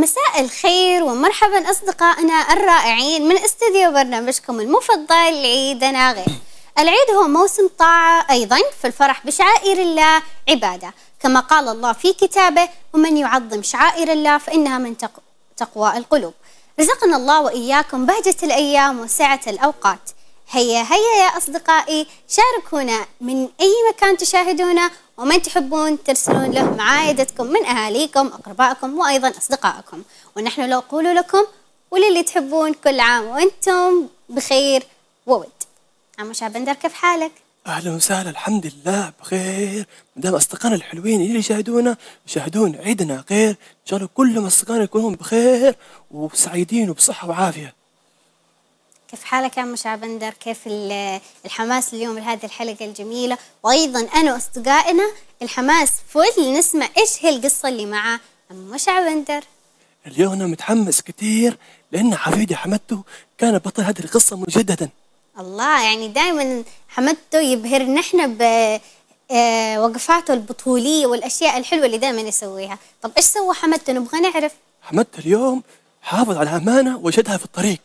مساء الخير ومرحبا أصدقائنا الرائعين من استديو برنامجكم المفضل عيدنا غير. العيد هو موسم طاعة أيضا، فالفرح بشعائر الله عبادة، كما قال الله في كتابه: ومن يعظم شعائر الله فإنها من تقوى القلوب. رزقنا الله وإياكم بهجة الأيام وسعة الأوقات. هيا هيا يا أصدقائي، شاركونا من أي مكان تشاهدونا ومن تحبون ترسلون له معايدتكم من أهاليكم، أقربائكم وأيضا أصدقائكم، ونحن لو قولوا لكم وللي تحبون كل عام وأنتم بخير وود. عمو شابندر، كيف حالك؟ أهلا وسهلا، الحمد لله بخير. مدام أصدقائنا الحلوين اللي يشاهدونا يشاهدون عيدنا غير، إن شاء الله كلهم أصدقائنا يكونون بخير وسعيدين وبصحة وعافية. كيف حالك يا عمو شعبندر؟ كيف الحماس اليوم لهذه الحلقة الجميلة؟ وأيضا أنا وأصدقائنا الحماس فل، نسمع إيش هي القصة اللي مع عمو شعبندر. اليوم أنا متحمس كثير لأن حفيدي حمدته كان بطل هذه القصة مجددا. الله، يعني دائما حمدته يبهر نحن بوقفاته البطولية والأشياء الحلوة اللي دائما يسويها. طب إيش سوى حمدته؟ نبغى نعرف. حمدته اليوم حافظ على الأمانة وجدها في الطريق.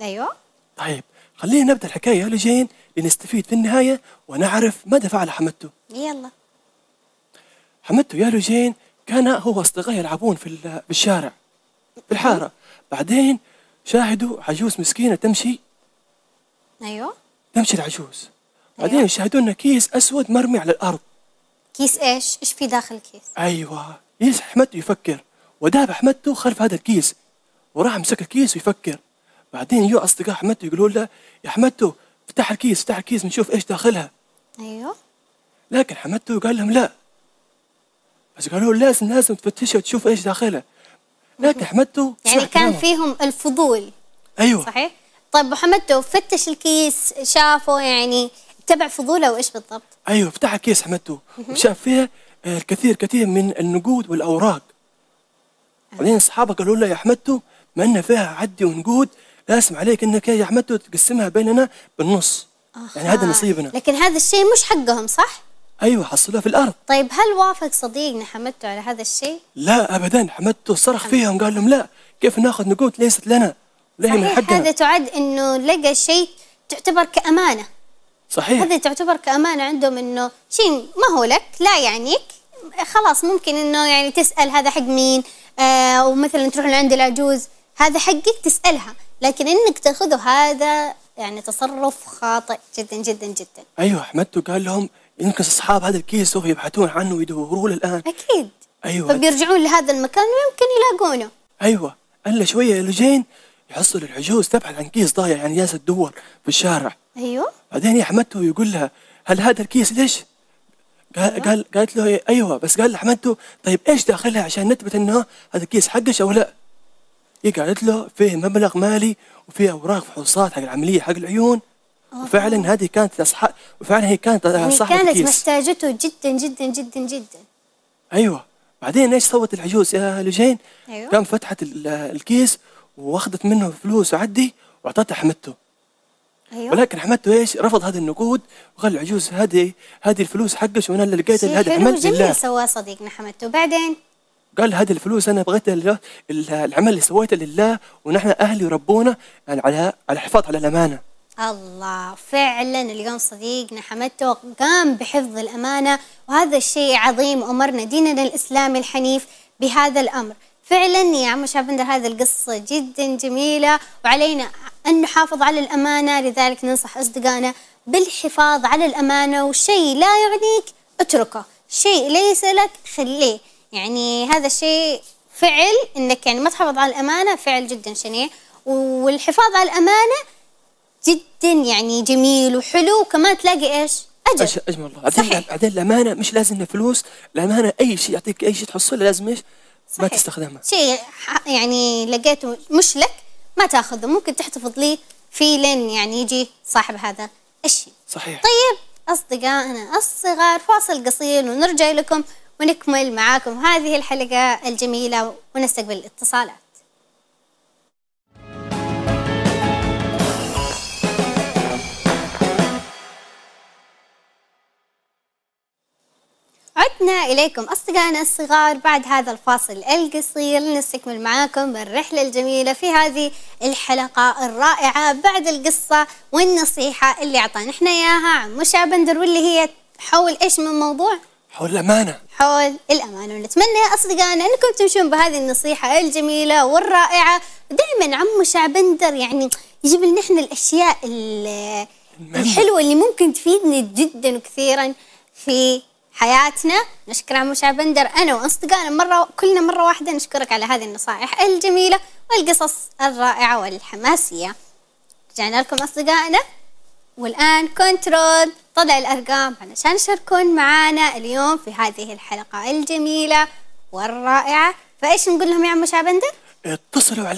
ايوه. طيب خلينا نبدا الحكايه يا جين لنستفيد في النهايه ونعرف ماذا فعل حمدته. يلا. حمدته يا جين كان هو واصدقائه يلعبون في الشارع في الحاره، بعدين شاهدوا عجوز مسكينه تمشي. ايوه. تمشي العجوز. بعدين أيوة. شاهدونا كيس اسود مرمي على الارض. كيس ايش؟ ايش في داخل الكيس؟ ايوه. حمدته يفكر، وذهب حمدته خلف هذا الكيس وراح مسك الكيس ويفكر. بعدين يجوا اصدقاء حمدته يقولوا له: يا حمدته افتح الكيس، افتح الكيس بنشوف ايش داخلها. ايوه. لكن حمدته قال لهم لا، بس قالوا له لازم تفتشها وتشوف ايش داخلها. لكن حمدته يعني كان فيهم الفضول. ايوه صحيح. طيب وحمدته فتش الكيس، شافه يعني تبع فضوله وايش بالضبط؟ ايوه، فتح الكيس حمدته وشاف فيها الكثير كثير من النقود والاوراق. بعدين اصحابه قالوا له: يا حمدته ما ان فيها عدي ونقود، لازم عليك انك يا حمدته تقسمها بيننا بالنص. يعني هذا نصيبنا. لكن هذا الشيء مش حقهم صح؟ ايوه، حصلوها في الارض. طيب هل وافق صديقنا حمدته على هذا الشيء؟ لا ابدا، حمدته صرخ فيهم قال لهم: لا، كيف ناخذ نقود ليست لنا؟ ليه من حقنا؟ هذا تعد انه لقى شيء تعتبر كامانه. صحيح. هذا تعتبر كامانه عندهم، انه شيء ما هو لك، لا يعنيك، خلاص ممكن انه يعني تسال هذا حق مين؟ ومثلا تروح لعند العجوز، هذا حقك تسالها، لكن انك تاخذه هذا يعني تصرف خاطئ جدا جدا جدا. ايوه، حمدته قال لهم يمكن اصحاب هذا الكيس سوف يبحثون عنه ويدوروا له الان. اكيد. ايوه. فبيرجعون لهذا المكان ويمكن يلاقونه. ايوه. الا شويه لجين يحصل العجوز تبحث عن كيس ضايع، يعني جالسه تدور في الشارع. ايوه. بعدين حمدته يقول لها: هل هذا الكيس ليش؟ قال أيوة. قالت له: ايوه، بس قال لحمدته: طيب ايش داخلها عشان نثبت انه هذا الكيس حقش او لا؟ هي قالت له: فيه مبلغ مالي وفيه اوراق فحوصات حق العمليه حق العيون. وفعلا هذه كانت وفعلا هي كانت صاحبة الكيس، كانت محتاجته جدا جدا جدا جدا. ايوه. بعدين ايش سوت العجوز يا لجين؟ أيوة. قام فتحت الكيس واخذت منه فلوس وعدي واعطتها حمدته. أيوة. ولكن حمدته ايش؟ رفض هذه النقود وقال العجوز: هذه الفلوس حقك وانا اللي لقيتها لهذا، الحمد لله. شيء حلو جميل سواه صديقنا حمدته. وبعدين قال: هذه الفلوس انا بغيتها، العمل اللي سويته لله، ونحن اهلي وربونا يعني على الحفاظ على الامانه. الله، فعلا اليوم صديقنا حمدته قام بحفظ الامانه، وهذا الشيء عظيم، وامرنا ديننا الاسلامي الحنيف بهذا الامر. فعلا يا عمو شابندر هذه القصه جدا جميله، وعلينا ان نحافظ على الامانه، لذلك ننصح اصدقائنا بالحفاظ على الامانه، وشيء لا يعنيك اتركه، شيء ليس لك خليه. يعني هذا الشيء فعل انك يعني ما تحافظ على الامانه، فعل جدا شنيع، والحفاظ على الامانه جدا يعني جميل وحلو، وكمان تلاقي ايش؟ اجر. اجمل الله. بعدين الامانه مش لازم فلوس، الامانه اي شيء يعطيك، اي شيء تحصله لازم ايش؟ ما تستخدمه. شيء يعني لقيته مش لك ما تاخذه، ممكن تحتفظ ليه في لين يعني يجي صاحب هذا الشيء. صحيح. طيب اصدقائنا الصغار، فاصل قصير ونرجع لكم ونكمل معاكم هذه الحلقة الجميلة ونستقبل الاتصالات. عودتنا إليكم أصدقائنا الصغار بعد هذا الفاصل القصير لنستكمل معاكم الرحلة الجميلة في هذه الحلقة الرائعة بعد القصة والنصيحة اللي أعطانا إحنا إياها عم مشعب بندر، واللي هي حول إيش من موضوع؟ حول الأمانة. حول الأمانة. ونتمنى أصدقائنا أنكم تمشون بهذه النصيحة الجميلة والرائعة. دائما عم مشعب بندر يعني يجيب لنا إحنا الأشياء الحلوة اللي ممكن تفيدنا جدا وكثيرا في حياتنا. نشكر عمو مشعب بندر انا واصدقائنا كلنا مره واحده، نشكرك على هذه النصائح الجميله والقصص الرائعه والحماسيه. رجعنا لكم اصدقائنا، والان كنترول طلع الارقام علشان تشاركون معانا اليوم في هذه الحلقه الجميله والرائعه. فايش نقول لهم يا عمو مشعب بندر؟ اتصلوا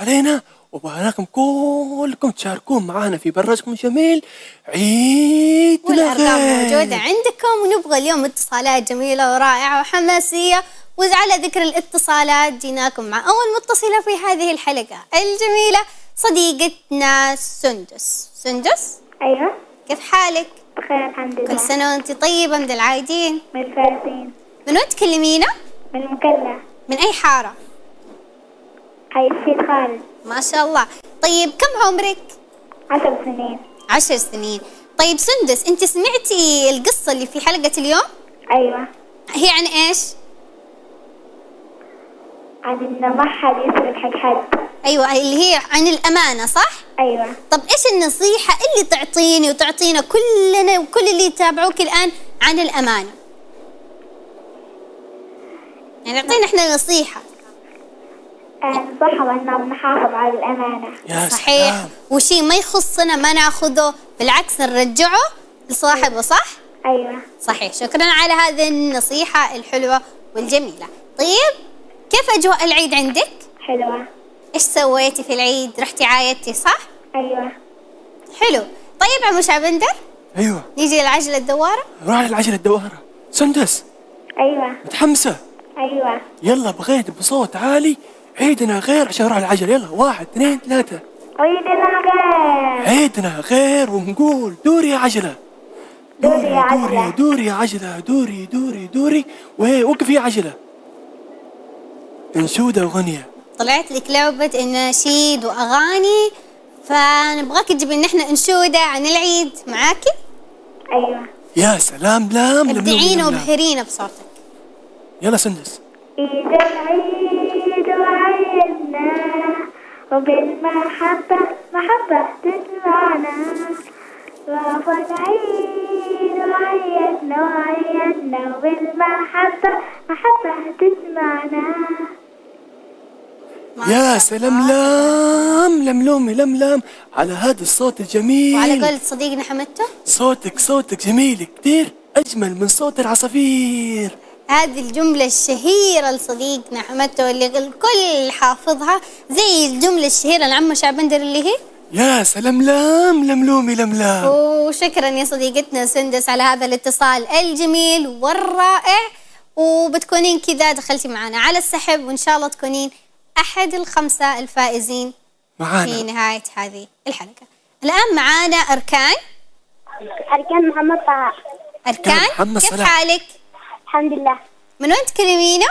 علينا وبهناكم كلكم تشاركون معانا في برنامجكم الجميل عيدنا غير. والأرقام موجودة عندكم، ونبغى اليوم اتصالات جميلة ورائعة وحماسية. وعلى ذكر الاتصالات جيناكم مع أول متصلة في هذه الحلقة الجميلة، صديقتنا سندس. سندس؟ أيوه، كيف حالك؟ بخير الحمد لله. كل سنة وأنت طيبة من العايدين. من الفائزين. من وين تكلمينا؟ من المقلة. من أي حارة؟ حي السيد خالد. ما شاء الله. طيب كم عمرك؟ 10 سنين. 10 سنين. طيب سندس، انت سمعتي القصة اللي في حلقة اليوم؟ ايوه. هي عن ايش؟ عن انه ما حد يسرق حق حد. ايوه، اللي هي عن الامانة صح؟ ايوه. طب ايش النصيحة اللي تعطيني وتعطينا كلنا وكل اللي يتابعوك الان عن الامانة؟ يعني اعطينا احنا نصيحة. صحيح، أن نحافظ على الأمانة. صحيح، وشيء ما يخصنا ما ناخذه، بالعكس نرجعه لصاحبه. صح؟ أيوه صحيح. شكرا على هذه النصيحة الحلوة والجميلة. طيب كيف أجواء العيد عندك؟ حلوة. إيش سويتي في العيد؟ رحتي عايدتي صح؟ أيوه. حلو. طيب عمو مشعب بندر، أيوه، نيجي للعجلة الدوارة؟ نروح للعجلة الدوارة. سندس، أيوه، متحمسة؟ أيوه. يلا بغيت بصوت عالي عيدنا غير عشان نروح العجل. يلا 1 2 3 عيدنا غير عيدنا غير، ونقول دوري يا عجلة دوري يا عجلة دوري يا عجلة دوري دوري دوري. وهي وقف يا عجلة، انشودة وغنية. طلعت لك لعبة اناشيد واغاني، فنبغاك تجيب لنا احنا انشودة عن العيد معاكي. ايوه. يا سلام. لام ابدعينا وابهرينا بصوتك. يلا سندس. إذا العيد عيدنا وبالمحبة محبة تجمعنا، وفي العيد عيدنا وعيدنا وبالمحبة محبة تجمعنا. يا سلام. لام لملومي لملام على هذا الصوت الجميل. وعلى قول صديقنا حمدته، صوتك جميل كثير، أجمل من صوت العصافير. هذه الجملة الشهيرة لصديقنا حمدته اللي الكل حافظها، زي الجملة الشهيرة لعمو مشعب بندر اللي هي يا سلام لام لملومي لملام. وشكرا يا صديقتنا سندس على هذا الاتصال الجميل والرائع، وبتكونين كذا دخلتي معنا على السحب، وإن شاء الله تكونين أحد 5 الفائزين معانا في نهاية هذه الحلقة. الآن معانا أركان محمد طه. أركان، كيف حالك؟ الحمد لله. من وين تكلمينا؟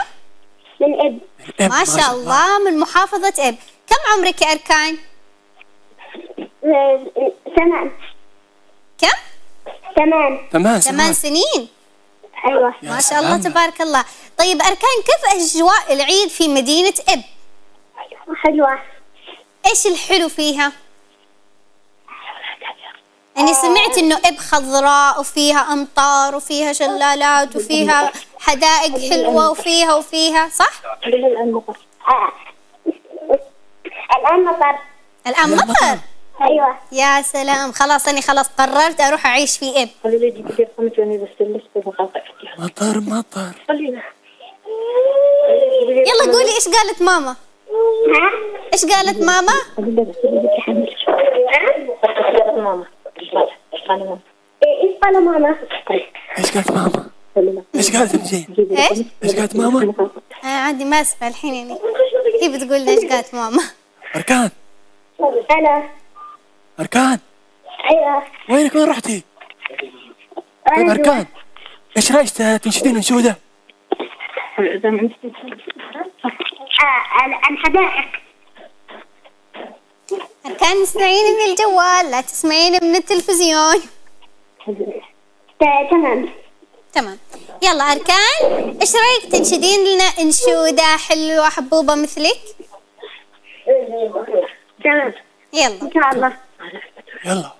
من إب. ما شاء الله، من محافظة إب. كم عمرك يا أركان؟ 8. كم؟ 8 سنين. أيوه ما شاء الله تبارك الله. طيب أركان، كيف أجواء العيد في مدينة إب؟ حلوة. إيش الحلو فيها؟ أنا سمعت إنه إب خضراء وفيها أمطار وفيها شلالات وفيها حدائق حلوة وفيها صح؟ الآن مطر. الآن مطر؟ أيوه. يا سلام، خلاص أنا قررت أروح أعيش في إب. مطر. يلا قولي إيش قالت ماما؟ ها؟ إيش قالت ماما؟ ايش قالت ماما؟ عادي ما اسمع الحين، يعني هي بتقول لنا ايش قالت ماما. اركان. انا. اركان. ايوه. وينك؟ وين رحتي؟ طيب اركان، ايش رايك تنشدين انشوده؟ الحدائق. كان تسمعيني من الجوال، لا تسمعيني من التلفزيون. تمام تمام. يلا أركان، إيش رأيك تنشدين لنا إنشودة حلوة حبوبة مثلك؟ تمام. يلا. إن شاء الله. يلا.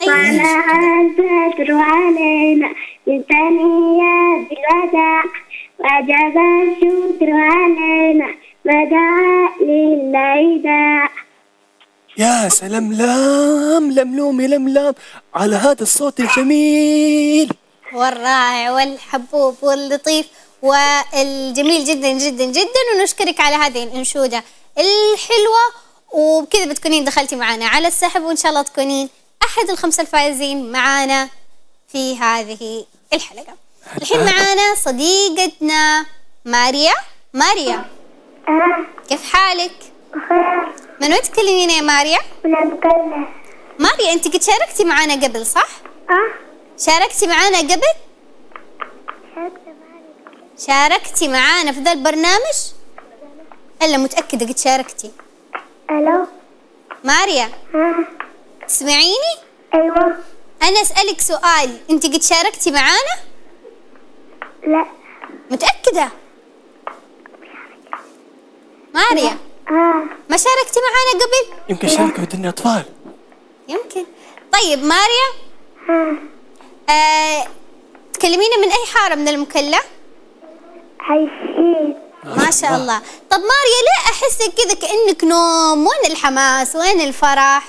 طلع البدر علينا من ثنيات الوداع، وجب الشكر علينا ما دعا للإيداع. يا سلام، لام لملومي لملام على هذا الصوت الجميل والرائع والحبوب واللطيف والجميل جدا جدا جدا، ونشكرك على هذه الانشوده الحلوه. وبكذا بتكونين دخلتي معنا على السحب، وان شاء الله تكونين احد الخمسه الفائزين معنا في هذه الحلقه. الحين معنا صديقتنا ماريا. ماريا كيف حالك؟ من وين تكلمينا يا ماريا؟ من المكلا. ماريا انت قد شاركتي معانا قبل صح؟ شاركتي معانا قبل؟ شاركتي معانا في ذا البرنامج؟ الا متأكدة قد شاركتي. الو ماريا. تسمعيني؟ ايوه. انا اسألك سؤال، انت قد شاركتي معانا؟ لا. متأكدة؟ ماريا ما شاركتي معانا قبل؟ يمكن شاركت في دنيا أطفال. يمكن. طيب ماريا، تكلمينا من أي حارة من المكلا؟ حيشين. ما شاء الله. طب ماريا ليه أحسك كذا كأنك نوم؟ وين الحماس؟ وين الفرح؟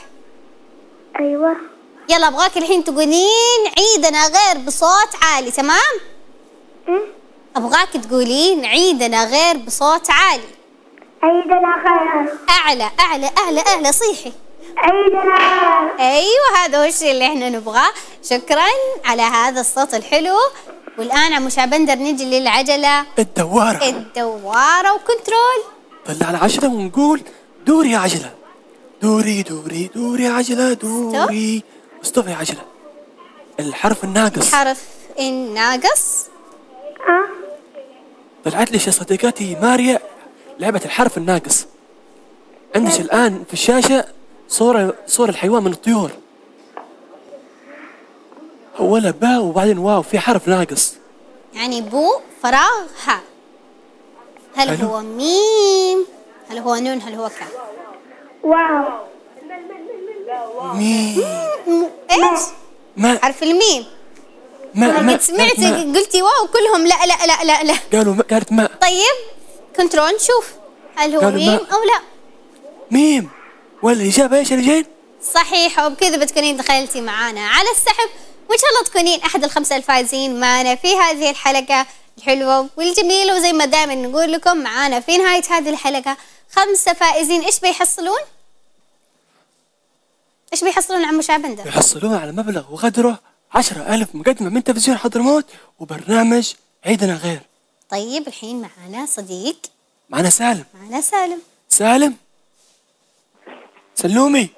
أيوه. يلا أبغاك الحين تقولين عيدنا غير بصوت عالي، تمام؟ أبغاك تقولين عيدنا غير بصوت عالي. عيدنا غير. أعلى أعلى أعلى أعلى، صيحي. عيدنا غير. أيوه هذا هو الشيء اللي احنا نبغاه. شكرا على هذا الصوت الحلو. والآن عمو شعبندر نجي للعجلة الدوارة. الدوارة وكنترول. طلع العجلة ونقول دوري يا عجلة. دوري دوري دوري عجلة دوري. استوب يا عجلة. الحرف الناقص. الحرف الناقص. طلعت لي يا صديقتي ماريا لعبة الحرف الناقص. عندك الآن في الشاشة صورة الحيوان من الطيور. أولها باء وبعدين واو، في حرف ناقص. يعني بو فراغ ها. هل هو ميم؟ هل هو نون؟ هل هو كاف؟ واو. ميم. ايش؟ ما. حرف الميم. ما ما. سمعتي قلتي واو كلهم لا لا لا لا لا. قالوا قالت ما. طيب كنترول نشوف هل هو ميم أو لا. ميم. والإجابة إيش يا رجال؟ صحيحة. وبكذا بتكونين دخلتي معانا على السحب، وإن شاء الله تكونين أحد الخمسة الفائزين معنا في هذه الحلقة الحلوة والجميلة. وزي ما دائما نقول لكم، معانا في نهاية هذه الحلقة 5 فائزين. إيش بيحصلون؟ إيش بيحصلون عمو شعبندر؟ بيحصلون على مبلغ وقدره 10,000 مقدمة من تلفزيون حضرموت وبرنامج عيدنا غير. طيب الحين معنا صديق. معنا سالم. معنا سالم. سالم سلومي.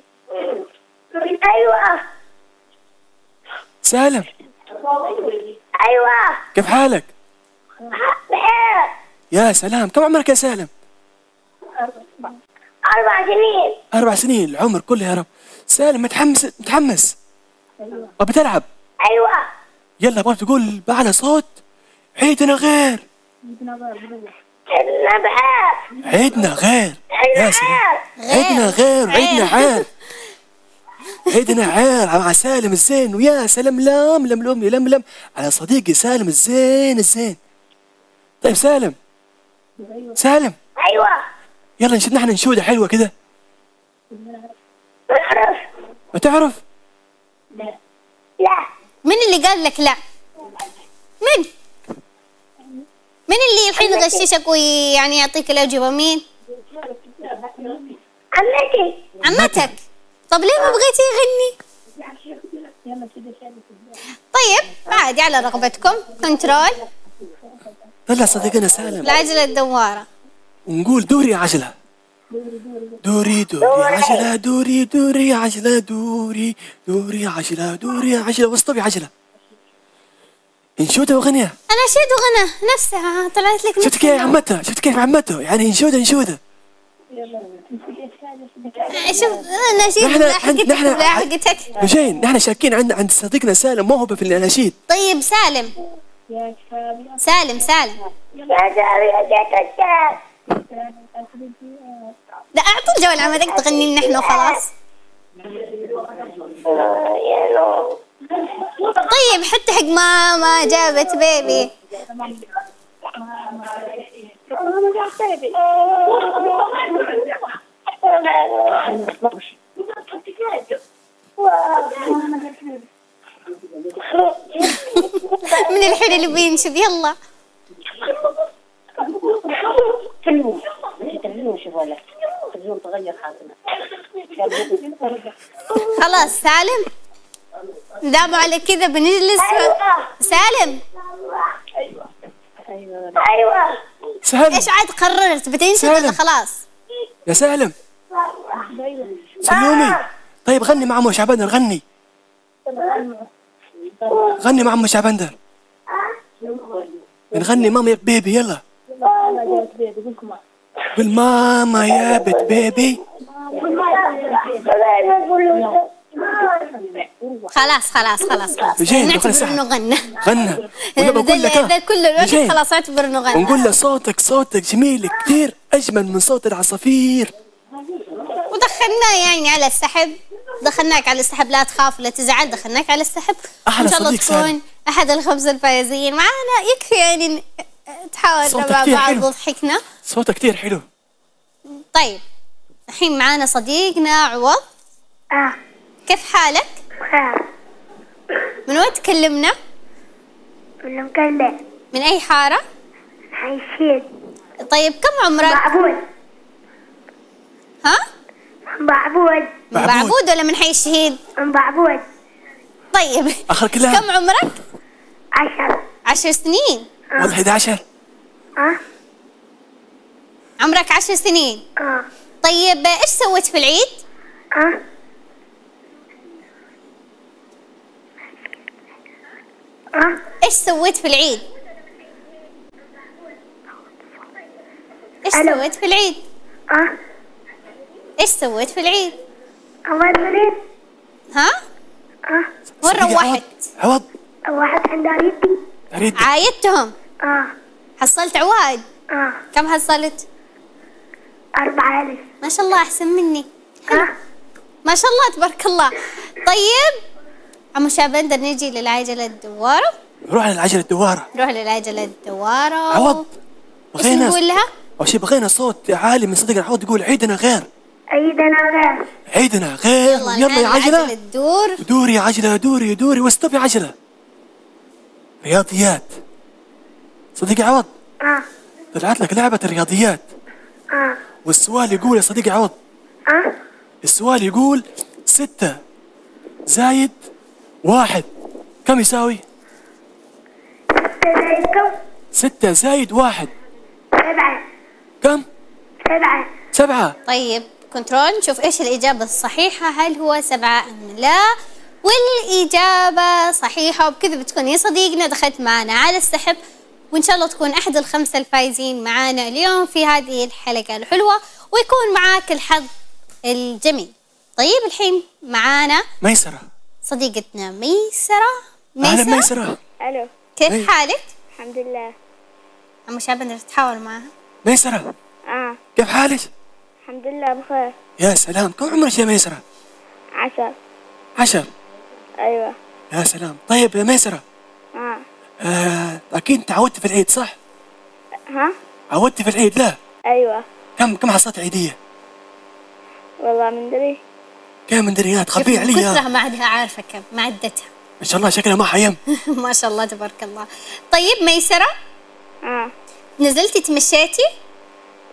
ايوه سالم. ايوه كيف حالك؟ بخير. يا سلام، كم عمرك يا سالم؟ 4 سنين. 4 سنين، العمر كله يا رب. سالم متحمس؟ متحمس. ابي تلعب. ايوه. يلا ابغاك تقول بأعلى صوت عيدنا غير. عيدنا غير. عيدنا غير. يا سلام. عيدنا غير. عيدنا عير. عيدنا عير مع سالم الزين. ويا سلام لام لملوم يلملم على صديقي سالم الزين الزين. طيب سالم. سالم. ايوه. يلا نشد نحن نشوده حلوه كده. ما اعرف. ما تعرف؟ لا. لا. من اللي قال لك لا؟ من؟ من اللي الحين يغششك ويعني يعطيك الأجوبة؟ مين؟ عمتي. عمتك. طب ليه ما بغيتي يغني؟ طيب عادي، على رغبتكم. كنترول. طلع صديقنا سالم العجلة الدوارة ونقول دوري يا عجلة. دوري دوري عجلة دوري دوري عجلة دوري دوري عجلة دوري عجلة وسطبي عجلة انشودة وغنية. أنا شيد وغنى نفسها طلعت لك. شفت كيف عمتها؟ شفت كيف عمتها؟ يعني انشودة انشودة. شوف الاناشيد حقتك جين. نحن شاكين عند صديقنا سالم موهبة في الاناشيد. طيب سالم سالم سالم لا اعطي الجو لعمتك تغني لنا احنا وخلاص. طيب حتى حق ماما جابت بيبي. من الحلو اللي بينشد يلا. كلهم كلهم شوفوا لك كلهم تغير حالنا خلاص. سالم نداوم على كذا بنجلس. سالم ايوه ايوه ايوه سالم ايش عاد قررت بتنشد ولا خلاص؟ يا سالم سلومي. طيب غني مع عمو شعبندر. غني غني مع عمو شعبندر. بنغني ماما يا بيبي. يلا بالماما يا بت بيبي. خلاص خلاص خلاص خلاص نعتبر انه غنى غنى. هذا كل الوقت خلاص اعتبر انه غنى. ونقول له صوتك صوتك جميل كثير اجمل من صوت العصافير. ودخلناه يعني على السحب. دخلناك على السحب لا تخاف ولا تزعل. دخلناك على السحب ان شاء الله تكون احد الخمسه الفائزين معانا. يكفي يعني تحاولنا مع بعض وضحكنا. صوتك كثير حلو. طيب الحين معانا صديقنا عوض. كيف حالك؟ بخير. من وين تكلمنا؟ من المكلا. من أي حارة؟ عايشين. طيب كم عمرك؟ بعبود. ها؟ بعبود. من بعبود ولا من حي الشهيد؟ من بعبود. طيب آخر كلام كم عمرك؟ 10 سنين. والله 11. عمرك 10 سنين. طيب ايش سويت في العيد؟ ايش سويت في العيد؟ ايش سويت في العيد؟ ايش سويت في العيد؟ ها؟ وين روحت؟ عوض روحت عند عريتي. عايدتهم؟ حصلت عوايد؟ كم حصلت؟ 4000. ما شاء الله احسن مني. ما شاء الله تبارك الله. طيب عمو شابندر نجي للعجلة الدوارة. نروح للعجلة الدوارة. نروح للعجلة الدوارة. عوض بغينا نقول لها؟ أول شيء بغينا صوت عالي من صديقنا عوض يقول عيدنا غير. عيدنا غير. عيدنا غير. يلا يا عجلة الدور. دوري عجلة دوري دوري واستبي عجلة. رياضيات. صديقي عوض. طلعت لك لعبة الرياضيات. والسؤال يقول يا صديقي عوض. السؤال يقول 6 زائد 1 كم يساوي؟ 6 زائد كم؟ 6 زائد 1 7. كم؟ 7. طيب كنترول نشوف ايش الإجابة الصحيحة. هل هو 7 أم لا؟ والإجابة صحيحة. وبكذا بتكون يا صديقنا دخلت معنا على السحب، وإن شاء الله تكون أحد الخمسة الفائزين معنا اليوم في هذه الحلقة الحلوة، ويكون معاك الحظ الجميل. طيب الحين معانا ميسرة. صديقتنا ميسرة. أهلا ميسرة. ألو كيف حالك؟ الحمد لله. عمو شابندر تحاور معها. ميسرة كيف حالك؟ الحمد لله بخير. يا سلام كم عمرك يا ميسرة؟ 10. أيوه يا سلام. طيب يا ميسرة أكيد تعودت في العيد صح؟ ها؟ عودت في العيد لا؟ أيوه. كم حصلت عيدية؟ والله من دري. كم من دريات خبيه علي. كثرها ما عندها عارفة كم ما عدتها. ما شاء الله شكلها ما حيم. ما شاء الله تبارك الله. طيب ميسرة نزلتي تمشيتي؟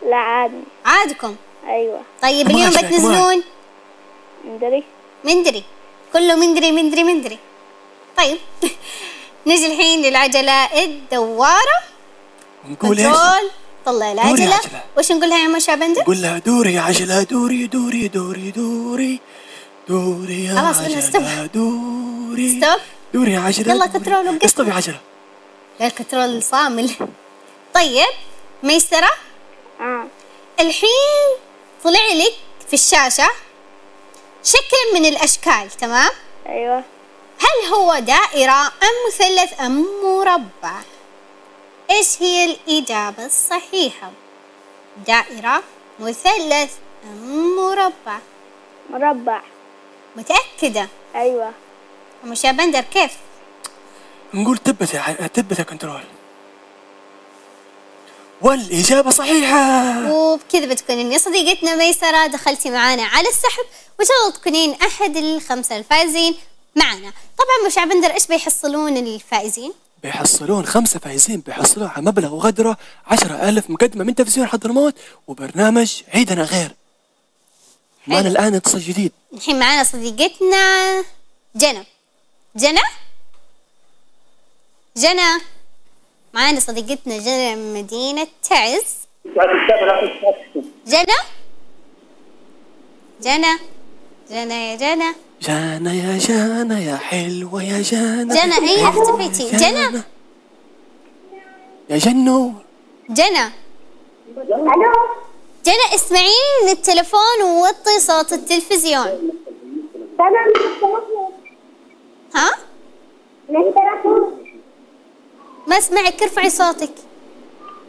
لا عادي. عادكم؟ أيوه. طيب اليوم بتنزلون؟ مندري مندري كله مندري مندري مندري. طيب نجي الحين للعجلة الدوارة. نقول ايش؟ طلع العجله. وش نقول لها يا مشا بندر؟ قول لها دوري يا عجله دوري دوري دوري دوري دوري يا عجله دوري. ستوب. دوري يا عجله. يلا كنترول وقف. استوب يا عجله. لا الكنترول صامل. طيب ميسره. الحين طلع لك في الشاشه شكل من الاشكال، تمام؟ ايوه. هل هو دائرة أم مثلث أم مربع؟ إيش هي الإجابة الصحيحة؟ دائرة، مثلث أم مربع؟ مربع. متأكدة؟ أيوة. مش يا بندر كيف؟ نقول تبت يا كنترول. والإجابة صحيحة. وبكذا بتكونين يا صديقتنا ميسرة دخلتي معانا على السحب، وإن شاء الله تكونين أحد الخمسة الفائزين معنا. طبعا مش عبندر ايش بيحصلون الفائزين؟ بيحصلون 5 فائزين بيحصلون على مبلغ وغدره 10,000 مقدمه من تلفزيون حضرموت وبرنامج عيدنا غير. معنا الان اتصال جديد. الحين معنا صديقتنا جنى. جنى؟ جنى معنا صديقتنا جنى من مدينه تعز. جنى؟ جنى جنى يا جنى. جانا يا جانا يا حلوة يا جانا. جانا أين اختفيتي؟ جانا يا جنو. جانا ألو. جانا اسمعين التلفون ووطي صوت التلفزيون. تمام. ها؟ من التلفون ما اسمعك، ارفعي صوتك.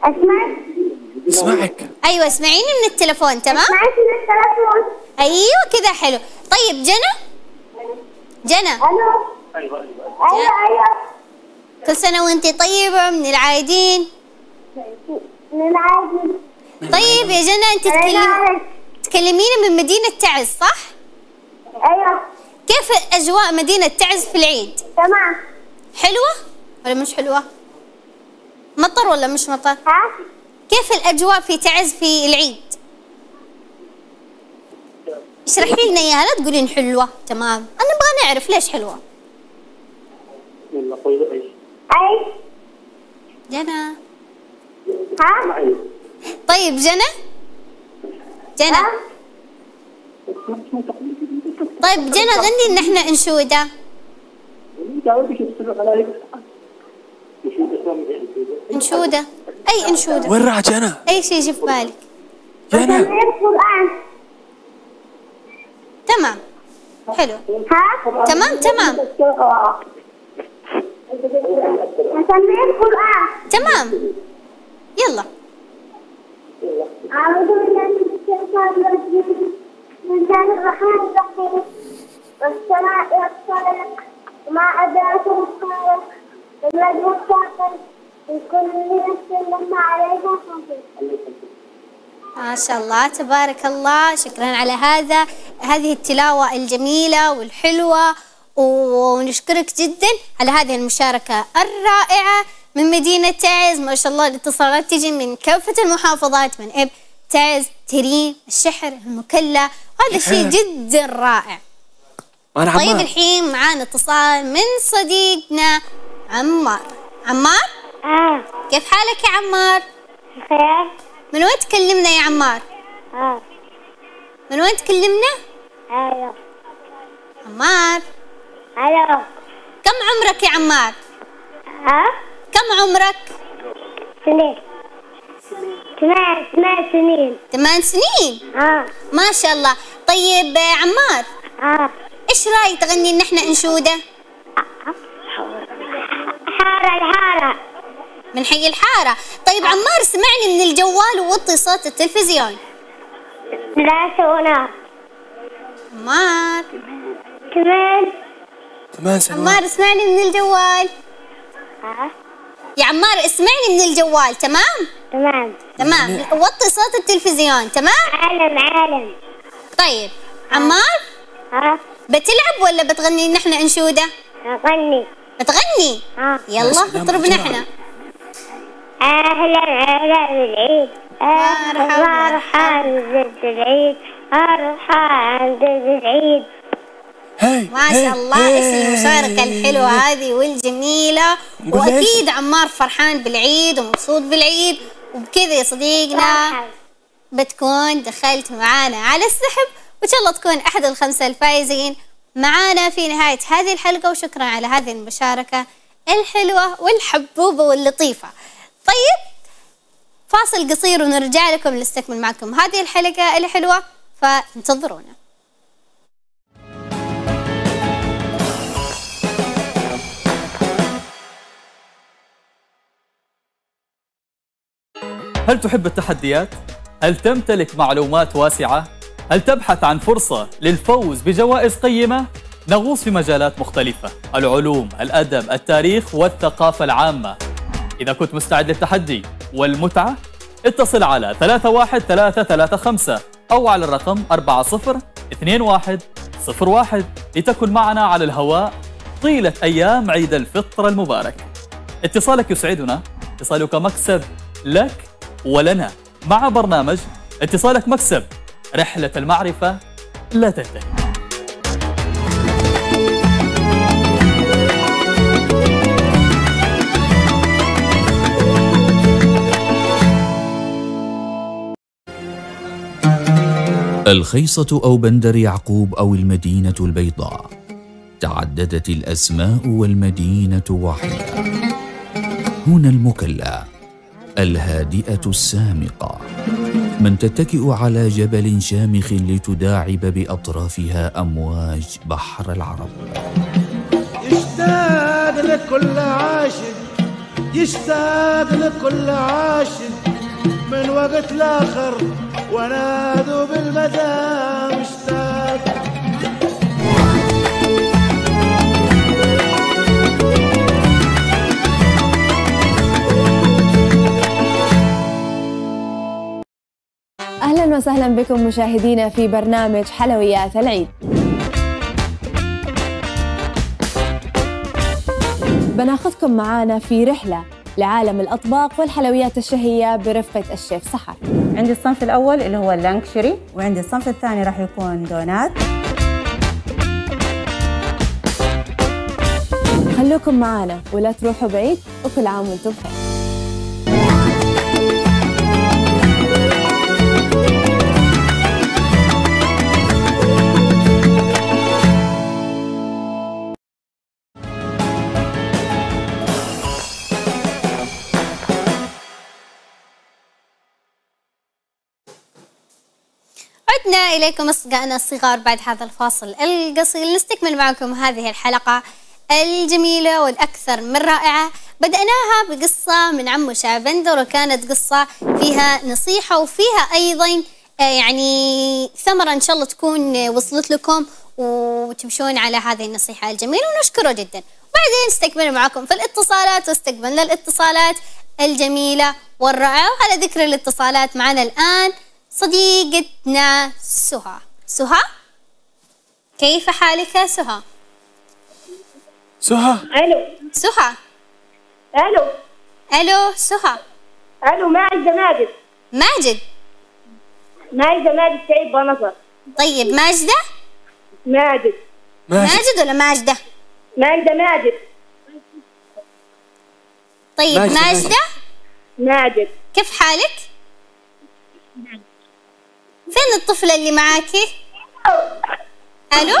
اسمعك؟ اسمعك. أيوة اسمعيني من التلفون، تمام؟ اسمعك من التلفون. أيوة كذا حلو. طيب جانا؟ جنى. ايوه. كل سنه وانت طيبه من العايدين. من العايدين. طيب يا جنى انت تكلمينا من مدينه تعز صح؟ ايوه. كيف اجواء مدينه تعز في العيد؟ تمام. حلوه ولا مش حلوه؟ مطر ولا مش مطر؟ ها؟ كيف الاجواء في تعز في العيد؟ اشرحي لنا اياها، لا تقولين حلوه، تمام؟ انا ابغى نعرف ليش حلوه. اي جنى. ها؟ طيب جنى؟ جنى. طيب جنى غني لنا احنا انشوده. انشوده؟ اي انشوده؟ وين راحت جنى؟ اي شيء يجي في بالك. جنى. تمام حلو. ها؟ تمام أسميه القرآن. تمام يلا. أعوذ بالله من الشيطان الرجيم بسم الله الرحمن الرحيم والسماء والطارق وما أدراك ما الطارق النجم الثاقب لكل نفس لما عليها حافظ. ما شاء الله تبارك الله، شكرا على هذه التلاوة الجميلة والحلوة، ونشكرك جدا على هذه المشاركة الرائعة من مدينة تعز. ما شاء الله الاتصالات تجي من كافة المحافظات، من إب تعز ترين الشحر المكلا، وهذا شيء جدا رائع. طيب الحين معانا اتصال من صديقنا عمار. عمار؟ كيف حالك يا عمار؟ بخير. من وين تكلمنا يا عمار؟ من وين تكلمنا؟ أيوه. عمار. أيوه. كم عمرك يا عمار؟ كم عمرك؟ 8 سنين. 8 سنين. 8 سنين؟ ما شاء الله. طيب عمار. إيش رأيك تغني لنا إحنا أنشودة؟ حارة الحارة. من حي الحارة. طيب عمار اسمعني من الجوال ووطي صوت التلفزيون. لا سونا. عمار. كمان سنوات. عمار اسمعني من الجوال. يا عمار اسمعني من الجوال، تمام؟ تمام. وطي صوت التلفزيون، تمام؟ عالم. طيب عمار. بتلعب ولا بتغني نحن انشودة؟ بغني. بتغني؟ يلا اضربنا احنا. أهلا بالعيد، مرحبا زد العيد، مرحبا زد العيد. ما شاء الله ايش المشاركة الحلوة هذه والجميلة، وأكيد عمار فرحان بالعيد ومبسوط بالعيد وبكذا يا صديقنا بتكون دخلت معانا على السحب، وإن شاء الله تكون أحد الخمسة الفائزين معانا في نهاية هذه الحلقة. وشكرا على هذه المشاركة الحلوة والحبوبة واللطيفة. طيب فاصل قصير ونرجع لكم لنستكمل معكم هذه الحلقة الحلوة، فانتظرونا. هل تحب التحديات؟ هل تمتلك معلومات واسعة؟ هل تبحث عن فرصة للفوز بجوائز قيمة؟ نغوص في مجالات مختلفة: العلوم، الأدب، التاريخ والثقافة العامة. إذا كنت مستعد للتحدي والمتعة اتصل على 31335 أو على الرقم 402101 لتكن معنا على الهواء طيلة أيام عيد الفطر المبارك. اتصالك يسعدنا، اتصالك مكسب لك ولنا مع برنامج اتصالك مكسب، رحلة المعرفة لا تنتهي. الخيصة أو بندر يعقوب أو المدينة البيضاء، تعددت الأسماء والمدينة واحدة. هنا المكلا الهادئة السامقة، من تتكئ على جبل شامخ لتداعب بأطرافها أمواج بحر العرب. يشتاق لكل عاشق، يشتاق لكل عاشق، من وقت لآخر ونادوا بالمدام مشتاق. أهلا وسهلا بكم مشاهدينا في برنامج حلويات العيد. بناخذكم معانا في رحلة لعالم الأطباق والحلويات الشهية برفقة الشيف سحر. عندي الصنف الأول اللي هو اللانكشري، وعندي الصنف الثاني راح يكون دونات. خلوكم معانا ولا تروحوا بعيد، وكل عام وانتم بخير. عدنا إليكم أصدقائنا الصغار بعد هذا الفاصل القصير نستكمل معكم هذه الحلقة الجميلة والأكثر من رائعة. بدأناها بقصة من عمو شعبندر، وكانت قصة فيها نصيحة وفيها أيضا يعني ثمرة إن شاء الله تكون وصلت لكم وتمشون على هذه النصيحة الجميلة ونشكره جدا. وبعدين نستكمل معكم في الاتصالات، واستقبلنا الاتصالات الجميلة والرائعة. وعلى ذكر الاتصالات معنا الآن صديقتنا سهى. سهى كيف حالك يا سهى؟ سهى الو. سهى الو. الو سهى. الو ماجدة. ماجد. ماجد. ماجدة ماجد سعيد بنظر. طيب ماجدة؟ ماجد. ماجد ولا ماجدة؟ ماجدة ماجد. طيب ماجدة. ماجد. ماجد كيف حالك؟ ماجد. فين الطفلة اللي معاكي؟ ألو؟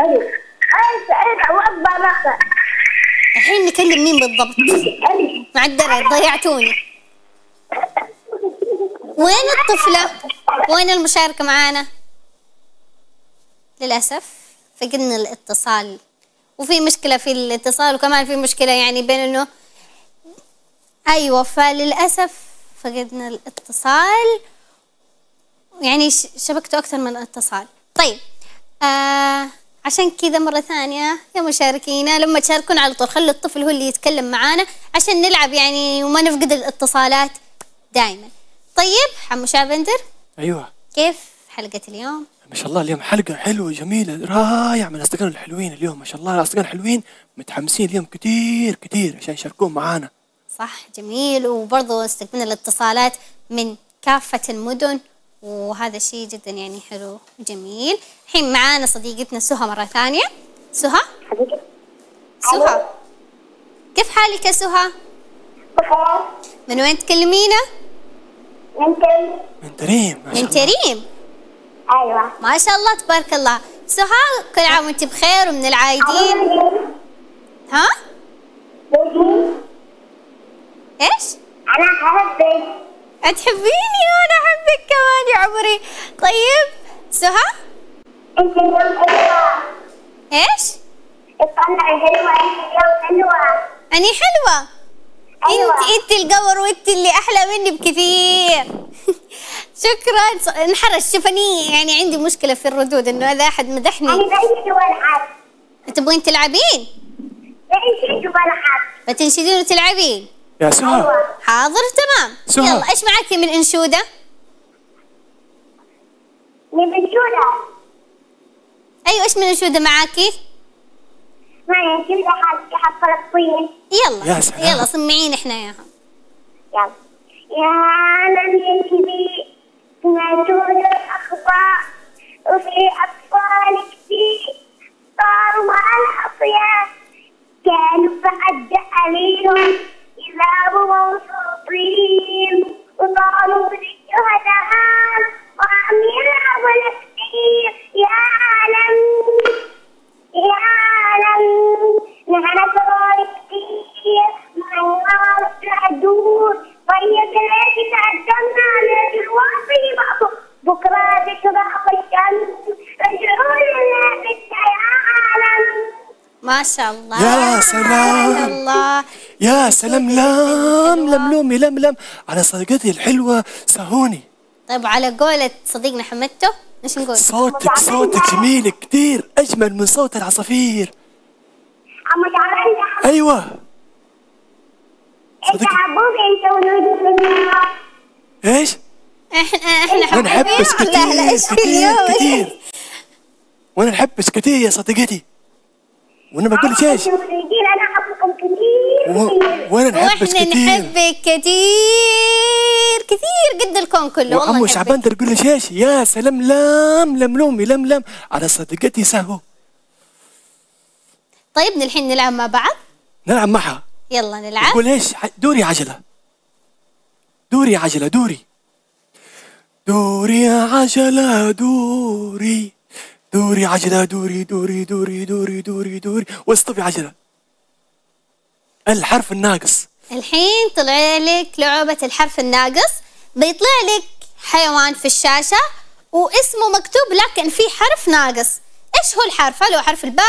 ألو الحين نكلم مين بالضبط؟ مع الدرع ضيعتوني. وين الطفلة؟ وين المشاركة معانا؟ للأسف فقدنا الاتصال، وفي مشكلة في الاتصال، وكمان في مشكلة يعني بين إنه أيوة، فللأسف فقدنا الاتصال، يعني شبكته أكثر من اتصال. طيب عشان كذا مرة ثانية يا مشاركينا لما تشاركون على طول خلوا الطفل هو اللي يتكلم معانا عشان نلعب يعني وما نفقد الاتصالات دائما. طيب عمو شابندر. أيوه كيف حلقة اليوم؟ ما شاء الله اليوم حلقة حلوة جميلة رائعة من أصدقائنا الحلوين اليوم، ما شاء الله الأصدقاء الحلوين متحمسين اليوم كثير كثير عشان يشاركون معانا. صح جميل، وبرضه استقبلنا الاتصالات من كافة المدن وهذا شيء جدا يعني حلو وجميل. الحين معانا صديقتنا سهى مرة ثانية. سهى؟ سهى كيف حالك يا سهى؟ بخير. من وين تكلمينا؟ من تريم. من تريم. من تريم. ايوه. ما شاء الله تبارك الله. سهى كل عام وانت بخير ومن العايدين. ها؟ بيبي. ايش؟ انا احبك. تحبيني وانا احبك كمان يا عمري. طيب سهى؟ انت اليوم حلوة. ايش؟ اطلعي حلوة انت اليوم حلوة. اني حلوة؟ أيوة. انت القمر وانت اللي احلى مني بكثير. شكرا. انحرج شفني يعني عندي مشكله في الردود انه اذا احد مدحني. انا بعيش والعب. تبغين تلعبين؟ بعيش والعب. بتنشدين وتلعبين؟ يا سهى. أيوة. حاضر تمام. سهى. يلا ايش معك من انشوده؟ من انشوده. ايوه ايش من انشوده معاكي؟ معي انشوده حق فلسطين. يلا يا سلام. يلا سمعين احنا اياها. يلا. يا عالم الكبير سمعتون الأخبار وفي أطفال كتير صاروا على الأطياف كانوا بعد عليهم يذابوا وصوتين وطالوا بالشهداء وعم يلعبوا كتير. يا عالم يا عالم نحن صغار كتير مع الناس العدول طيب ليش تعجلنا على الواقي بكره بتشرح الشمس رجعوا لنا بالعالم. ما شاء الله. يا سلام. ما شاء الله. يا سلام. لام لم لومي لم لم على صديقتي الحلوه سهوني. طيب على قولة صديقنا حمدته ايش نقول؟ صوتك جميل كثير اجمل من صوت العصافير. عم تعرفين؟ ايوه. انت حبوك انت ولودك ايش؟ احنا نحبش كتير كتير كتير وانا نحبش كتير يا صديقتي وانا ما بقولش ايش؟ انا احبكم كتير وانا نحبش كتير واحنا نحبك كتير كتير قد الكون كله والله. عمو شعبان تقول ليش ايش؟ يا سلام لام لملومي لم لم على صديقتي سهو. طيب الحين نلعب مع بعض؟ نلعب معها. يلا نلعب. قول ايش؟ دوري عجلة. دوري عجلة دوري. دوري عجلة دوري. دوري عجلة دوري دوري دوري دوري دوري دوري واصطفي عجلة. الحرف الناقص. الحين طلع لك لعبة الحرف الناقص، بيطلع لك حيوان في الشاشة واسمه مكتوب لكن في حرف ناقص. ايش هو الحرف؟ هل هو حرف الباء؟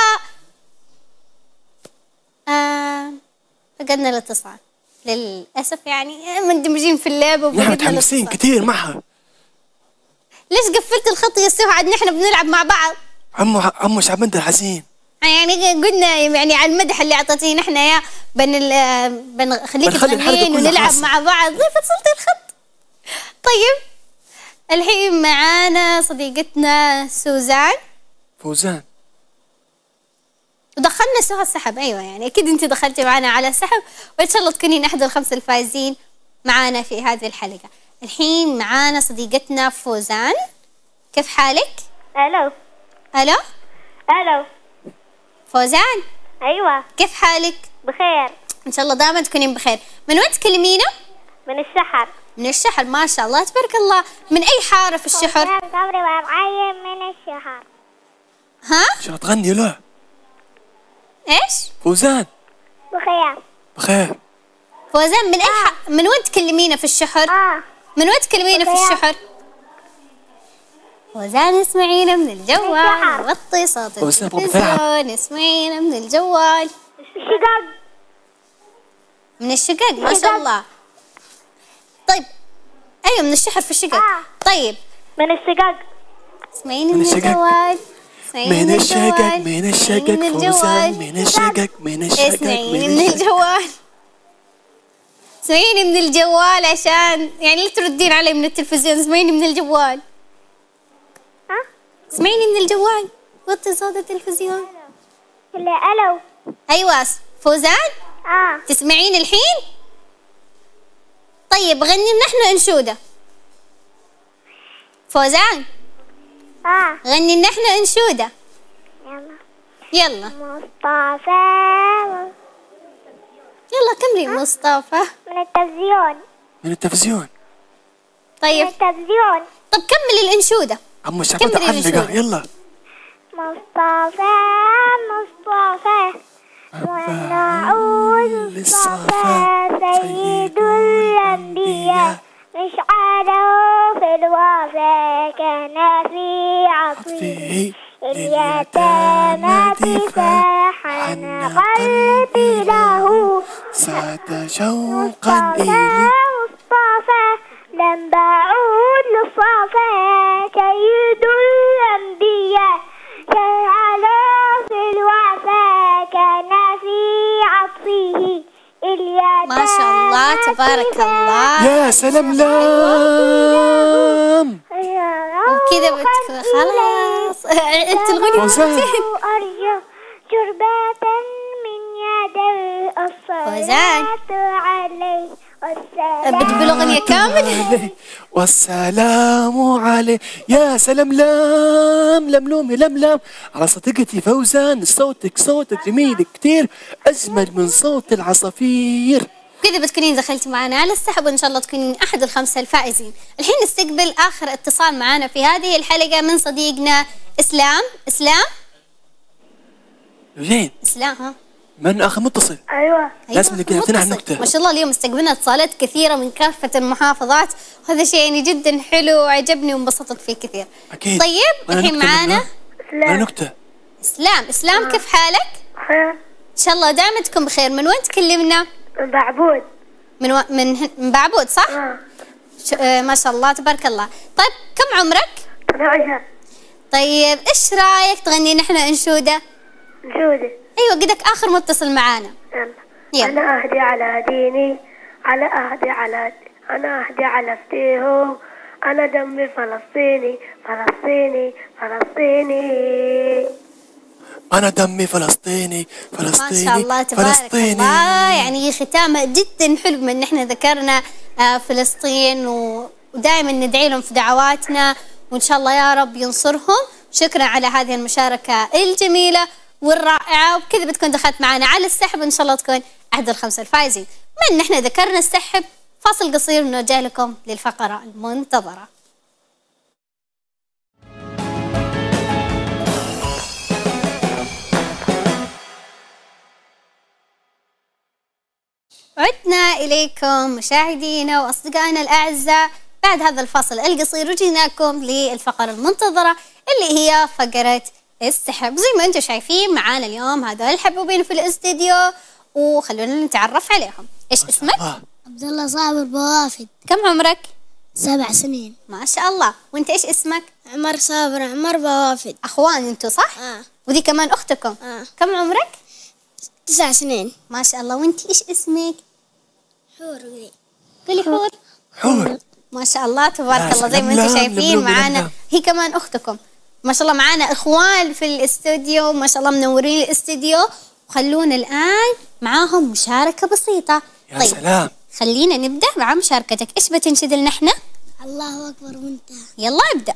فقدنا الاتصال للاسف يعني مندمجين في اللعبه وفقدنا الاتصال. متحمسين كثير معها. ليش قفلت الخط يا سهى عاد نحن بنلعب مع بعض؟ عمو شعب انت الحزين. يعني قلنا يعني على المدح اللي اعطيتيه نحن يا بنخليك تغنين ونلعب مع بعض زي فصلتي الخط. طيب الحين معانا صديقتنا سوزان. فوزان. ودخلنا سهى السحب. ايوه يعني اكيد انت دخلتي معنا على السحب وان شاء الله تكونين احد الخمسه الفائزين معنا في هذه الحلقه. الحين معانا صديقتنا فوزان. كيف حالك؟ الو. الو. الو. فوزان. ايوه. كيف حالك؟ بخير. ان شاء الله دائما تكونين بخير. من وين تكلمينا؟ من الشحر. من الشحر ما شاء الله تبارك الله. من اي حاره في الشحر؟ من الشحر. ها؟ شو تغني له؟ ايش؟ فوزان. بخير. بخير. فوزان من اي من وين تكلمينا في الشحر؟ من وين تكلمينا في الشحر؟ فوزان اسمعينا من الجوال. وطي صوت التلفزيون اسمعينا من الجوال. الشقق. من الشقق ما شاء الله. طيب ايوه من الشحر في الشقق. طيب من الشقق. اسمعيني من الجوال. من الشقق من الشقق فوزان من الشقق من الشقق اسمعيني من الجوال. اسمعيني من الجوال عشان يعني لا تردين علي من التلفزيون. اسمعيني من الجوال. ها؟ اسمعيني من الجوال. وطي صوت التلفزيون. لا الو. ايوه فوزان. تسمعين الحين؟ طيب غني نحن انشوده. فوزان. غني نحن انشوده. يلا. يلا. مصطفى. يلا كملي مصطفى. من التلفزيون. من التلفزيون. طيب من التلفزيون. طب كمل الانشوده. عمو شعبت علقها يلا. مصطفى مصطفى ونعود مصطفى سيد الانبياء مشعله في الوفا كان في عصيه اليتامى تفاحا قلبي له ساد شوقا الي مصطفى لم بعود للصفا سيد الانبياء شعله في الوفا كان في عطفه اليتامى ما شاء الله تبارك الله. يا سلام لام وكذا خلاص انت الغنية وارجو جربة من يد الصلاة عليه بتقول اغنية كاملة والسلام عليه. يا سلام لام لملومي لملام على صديقتي فوزان. صوتك جميل كتير اجمل من صوت العصافير. كذا بتكونين دخلتي معنا على السحب وان شاء الله تكونين احد الخمسه الفائزين. الحين نستقبل اخر اتصال معنا في هذه الحلقه من صديقنا اسلام. اسلام زين. اسلام ها من اخر متصل. ايوه لازم نقفلنا على النكته. ما شاء الله اليوم استقبلنا اتصالات كثيره من كافه المحافظات وهذا شيء يعني جدا حلو وعجبني وانبسطت فيه كثير. اكيد. طيب الحين معنا اسلام. نكته. اسلام. اسلام كيف حالك؟ بخير ان شاء الله دائما تكون بخير. من وين تكلمنا؟ من بعبود. من بعبود صح؟ ما شاء الله تبارك الله. طيب كم عمرك؟ 12. طيب ايش رايك تغني نحن انشوده؟ انشوده. ايوه قدك اخر متصل معانا. يلا. انا اهدي على ديني على اهدي على انا اهدي على فتيهم انا دمي فلسطيني فلسطيني فلسطيني أنا دمي فلسطيني فلسطيني. ما شاء الله تبارك الله يعني ختامة جدا حلو من نحن ذكرنا فلسطين ودائما ندعي لهم في دعواتنا وإن شاء الله يا رب ينصرهم. شكرا على هذه المشاركة الجميلة والرائعة وبكذا بتكون دخلت معنا على السحب إن شاء الله تكون أحد الخمسة الفائزين. من نحن ذكرنا السحب فاصل قصير ونرجع لكم للفقرة المنتظرة. عدنا إليكم مشاهدينا وأصدقائنا الأعزاء بعد هذا الفصل القصير وجيناكم للفقرة المنتظرة اللي هي فقرة السحب. زي ما أنتم شايفين معانا اليوم هذول الحبوبين في الاستديو وخلونا نتعرف عليهم. إيش اسمك؟ عبد الله صابر بوافد. كم عمرك؟ 7 سنين. ما شاء الله. وأنت إيش اسمك؟ عمر صابر عمر بوافد. أخوان أنتم صح؟ وذي كمان أختكم. كم عمرك؟ 9 سنين. ما شاء الله. وانت ايش اسمك؟ حور. قولي حور. حور ما شاء الله تبارك الله. زي ما انتم شايفين معانا هي كمان اختكم. ما شاء الله معانا اخوان في الاستوديو ما شاء الله منورين الاستوديو. وخلونا الان معاهم مشاركه بسيطه. يا طيب. سلام. خلينا نبدا مع مشاركتك. ايش بتنشد لنا احنا؟ الله اكبر منتهى. يلا ابدا.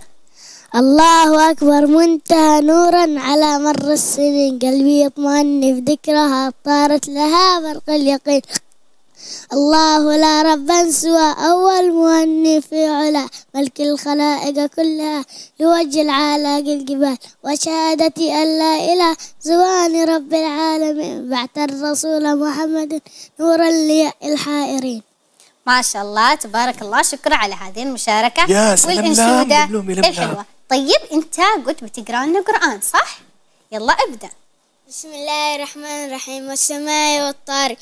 الله أكبر منتهى نورا على مر السنين قلبي يطمئن بذكرها طارت لها برق اليقين. الله لا ربا سوى أول مهني في علا ملك الخلائق كلها لوجه العالق الجبال وشهادتي أن لا إله زواني رب العالمين بعث الرسول محمد نورا للحائرين. ما شاء الله تبارك الله. شكرا على هذه المشاركة والإنشودة الحلوة. طيب انت قلت بتقرا لنا قرآن صح؟ يلا ابدأ. بسم الله الرحمن الرحيم والسماء والطارق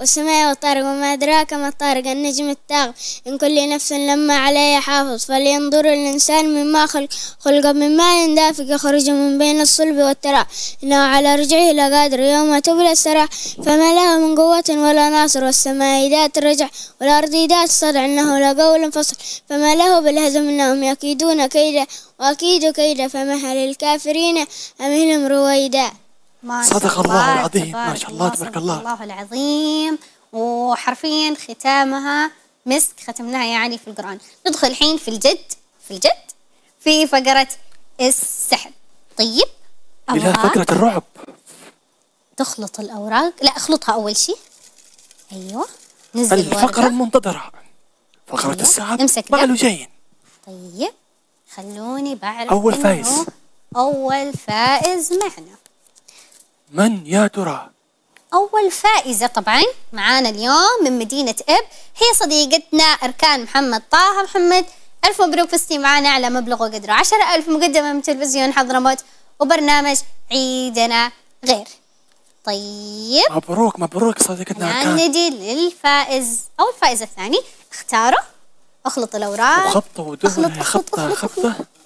والسماء والطارق وما أدراك ما الطارق النجم الثاغر إن كل نفس لما عليها حافظ فلينظر الإنسان مما خلق من ماء دافق يخرج من بين الصلب والترائب إنه على رجعه لقادر يوم تبلى السرائر فما له من قوة ولا ناصر والسماء ذات الرجع والأرض ذات الصدع إنه لقول فصل فما له بالهزم إنهم يكيدون كيدا وأكيد كيدا فمهل الكافرين أمهلهم رويدا. صدق الله العظيم. ما شاء الله تبارك الله. الله العظيم. وحرفيا ختامها مسك ختمناها يعني في القرآن. ندخل الحين في الجد في فقرة السحب. طيب إلى فقرة الرعب. تخلط الأوراق. لا اخلطها أول شيء. أيوه الفقرة المنتظرة، فقرة الساعة مع لجين. طيب خلوني بعرف أول فائز. أول فائز معنا من يا ترى؟ أول فائزة طبعا معانا اليوم من مدينة إب، هي صديقتنا أركان محمد طه محمد. ألف مبروك فزتي معانا على مبلغ وقدره 10,000 مقدمة من تلفزيون حضرموت وبرنامج عيدنا غير. طيب مبروك مبروك صديقتنا أركان. ننتقل للفائز أو الفائز الثاني. اختاره، اخلط الأوراق وخبطه ودورها خبطه.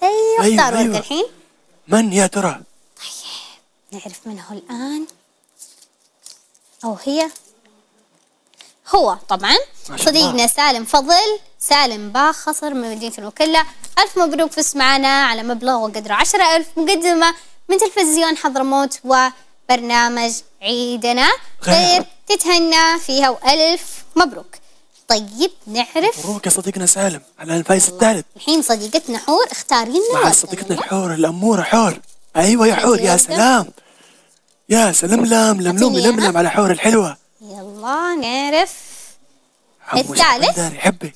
أيوه اختار ورقة الحين. من يا ترى؟ طيب نعرف من هو الآن أو هي. هو طبعا صديقنا سالم فضل سالم باخصر من مدينة المكلا. ألف مبروك فزت معنا على مبلغ وقدره 10,000 مقدمة من تلفزيون حضرموت وبرنامج عيدنا غير. تتهنى فيها وألف مبروك. طيب نعرف مبروك يا صديقنا سالم على الفايز الثالث. الحين صديقتنا حور اختاري لنا مع صديقتنا الحور الأمورة حور. أيوة يا حور، يا سلام يا سلام. لام لملوم لملم على حور الحلوة. يلا نعرف الثالث. حبك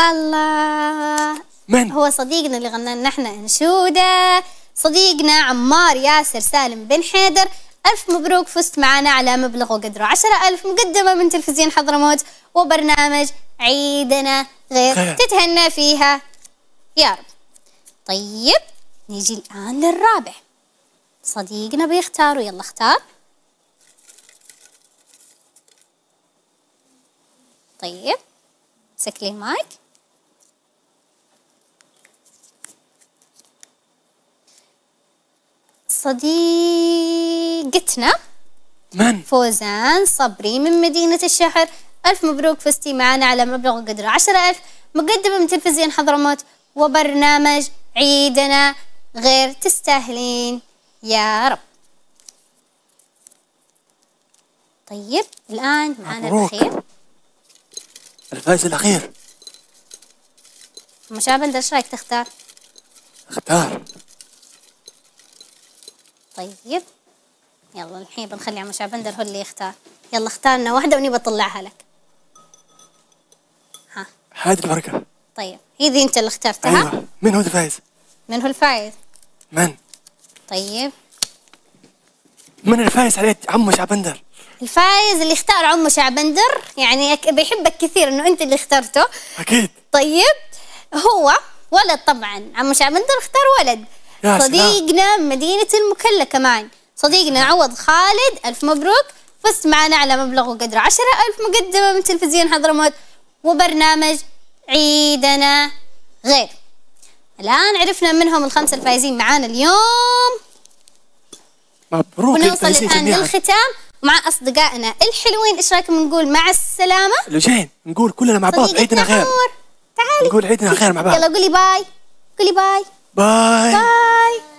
الله. من هو صديقنا اللي غنى لنا احنا انشوده؟ صديقنا عمار ياسر سالم بن حيدر. ألف مبروك فزت معنا على مبلغ وقدره 10,000 مقدمة من تلفزيون حضرموت وبرنامج عيدنا غير. تتهنى فيها يا رب. طيب نيجي الآن للرابع. صديقنا بيختاروا، يلا اختار. طيب سكلي المايك. صديقتنا من؟ فوزان صبري من مدينة الشحر. ألف مبروك فزتي معنا على مبلغ وقدره 10,000 مقدمة من تلفزيون حضرموت وبرنامج عيدنا غير. تستاهلين يا رب. طيب الآن معنا الأخير، الفائز الأخير. مشابل ايش رايك تختار؟ اختار. طيب يلا الحين بنخلي عم شعبندر هو اللي يختار. يلا اختار لنا واحدة وني بطلعها لك. ها هذه الورقة. طيب هي ذي انت اللي اخترتها. أيوة. من هو الفايز؟ من هو الفايز؟ من؟ طيب من الفايز عليك عمو شعبندر؟ الفايز اللي اختار عمو شعبندر، يعني بيحبك كثير انه انت اللي اخترته. اكيد. طيب هو ولد طبعا، عمو شعبندر اختار ولد. صديقنا من مدينة المكلا كمان، صديقنا عوض خالد. ألف مبروك فزت معنا على مبلغ وقدره 10,000 مقدمة من تلفزيون حضرموت وبرنامج عيدنا غير. الآن عرفنا منهم الخمسة الفائزين معانا اليوم. مبروك. ونوصل الآن للختام مع أصدقائنا الحلوين. إيش رأيكم نقول مع السلامة؟ لجين نقول كلنا مع بعض عيدنا غير. تعالي نقول عيدنا غير مع بعض. يلا قولي باي. قولي باي. Bye. Bye.